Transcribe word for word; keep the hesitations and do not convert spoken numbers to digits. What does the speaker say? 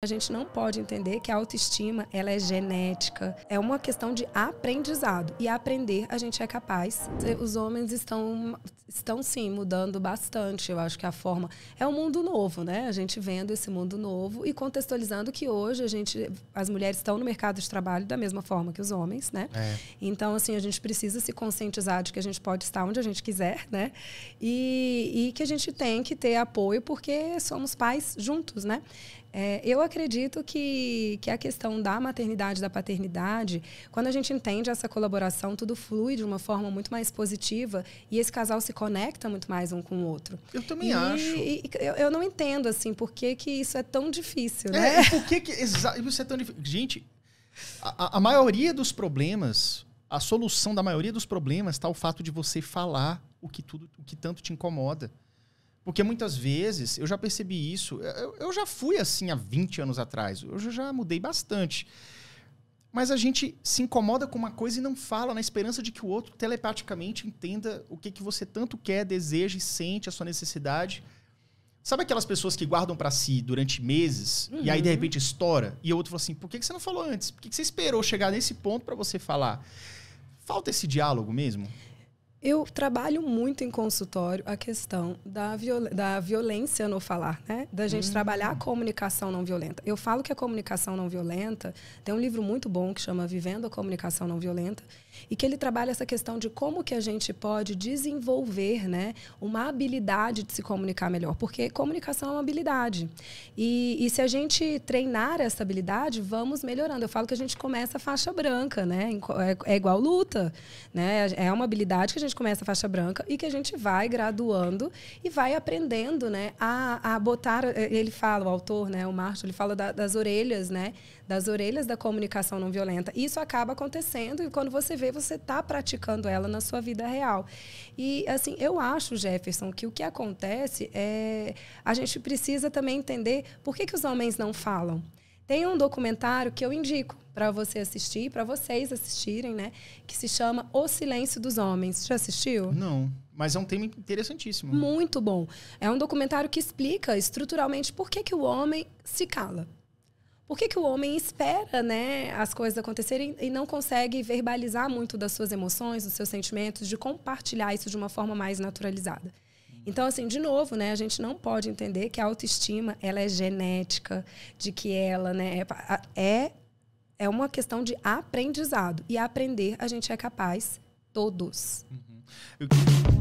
A gente não pode entender que a autoestima ela é genética, é uma questão de aprendizado. E aprender a gente é capaz. Os homens estão, estão sim, mudando bastante. Eu acho que a forma... É um mundo novo, né? A gente vendo esse mundo novo e contextualizando que hoje a gente, as mulheres estão no mercado de trabalho da mesma forma que os homens, né? É. Então, assim, a gente precisa se conscientizar de que a gente pode estar onde a gente quiser, né? E, e que a gente tem que ter apoio porque somos pais juntos, né? É, eu acredito que, que a questão da maternidade e da paternidade, quando a gente entende essa colaboração, tudo flui de uma forma muito mais positiva e esse casal se conecta muito mais um com o outro. Eu também e, acho. E, eu, eu não entendo, assim, por que, que isso é tão difícil, né? É, por que, que isso é tão difícil? Gente, a, a maioria dos problemas, a solução da maioria dos problemas está o fato de você falar o que, tudo, o que tanto te incomoda. Porque muitas vezes, eu já percebi isso, eu, eu já fui assim há vinte anos atrás, eu já mudei bastante. Mas a gente se incomoda com uma coisa e não fala, na esperança de que o outro telepaticamente entenda o que, que você tanto quer, deseja e sente, a sua necessidade. Sabe aquelas pessoas que guardam pra si durante meses, uhum, e aí de repente estoura? E o outro fala assim, por que, que você não falou antes? Por que, que você esperou chegar nesse ponto pra você falar? Falta esse diálogo mesmo? Eu trabalho muito em consultório a questão da, viol- da violência no falar, né? Da gente, hum, trabalhar a comunicação não violenta. Eu falo que a comunicação não violenta, tem um livro muito bom que chama Vivendo a Comunicação Não Violenta, e que ele trabalha essa questão de como que a gente pode desenvolver, né, uma habilidade de se comunicar melhor. Porque comunicação é uma habilidade. E, e se a gente treinar essa habilidade, vamos melhorando. Eu falo que a gente começa a faixa branca, né? É igual luta, né? É uma habilidade que a gente começa a faixa branca e que a gente vai graduando e vai aprendendo, né, a, a botar... Ele fala, o autor, né, o Márcio, ele fala da, das orelhas, né? Das orelhas da comunicação não violenta. Isso acaba acontecendo e quando você vê, você está praticando ela na sua vida real. E, assim, eu acho, Jefferson, que o que acontece é... A gente precisa também entender por que, que os homens não falam. Tem um documentário que eu indico para você assistir, para vocês assistirem, né? Que se chama O Silêncio dos Homens. Já assistiu? Não. Mas é um tema interessantíssimo. Muito bom. É um documentário que explica estruturalmente por que, que o homem se cala. Por que, que o homem espera, né, as coisas acontecerem e não consegue verbalizar muito das suas emoções, dos seus sentimentos, de compartilhar isso de uma forma mais naturalizada? Então, assim, de novo, né, a gente não pode entender que a autoestima ela é genética, de que ela, né, é, é uma questão de aprendizado. E aprender a gente é capaz, todos. Uhum. Eu...